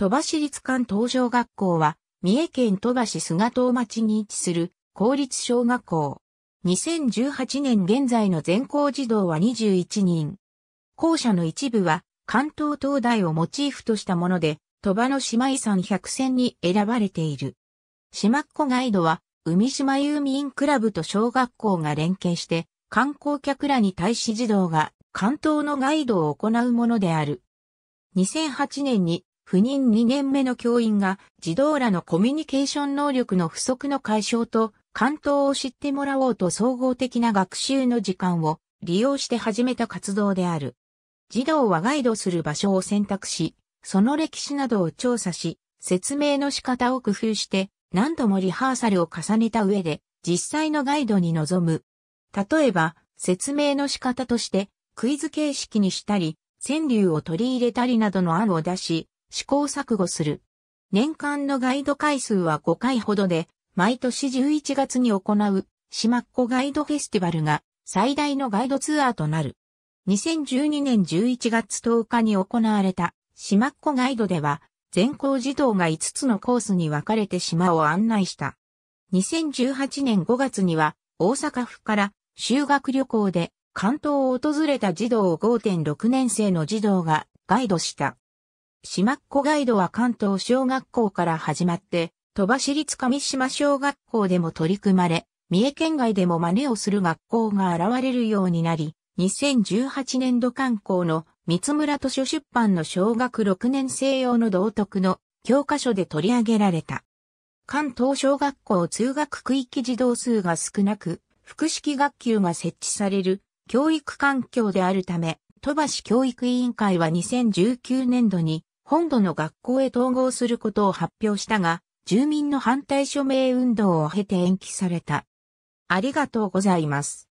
鳥羽市立館東上学校は、三重県鳥羽市菅東町に位置する公立小学校。2018年現在の全校児童は21人。校舎の一部は関東灯台をモチーフとしたもので、鳥羽の姉妹山百選に選ばれている。島っ子ガイドは、海島遊民クラブと小学校が連携して、観光客らに対し児童が関東のガイドを行うものである。2008年に赴任2年目の教員が児童らのコミュニケーション能力の不足の解消と関東を知ってもらおうと総合的な学習の時間を利用して始めた活動である。児童はガイドする場所を選択し、その歴史などを調査し、説明の仕方を工夫して何度もリハーサルを重ねた上で実際のガイドに臨む。例えば、説明の仕方として、クイズ形式にしたり、川柳を取り入れたりなどの案を出し、試行錯誤する。年間のガイド回数は5回ほどで、毎年11月に行う、島っ子ガイドフェスティバルが、最大のガイドツアーとなる。2012年11月10日に行われた、島っ子ガイドでは、全校児童が5つのコースに分かれて島を案内した。2018年5月には、大阪府から、修学旅行で関東を訪れた児童を 5.6 年生の児童がガイドした。島っ子ガイドは関東小学校から始まって、鳥羽市立上島小学校でも取り組まれ、三重県外でも真似をする学校が現れるようになり、2018年度刊行の三村図書出版の小学6年生用の道徳の教科書で取り上げられた。関東小学校通学区域児童数が少なく、複式学級が設置される教育環境であるため、鳥羽市教育委員会は2019年度に本土の学校へ統合することを発表したが、住民の反対署名運動を経て延期された。ありがとうございます。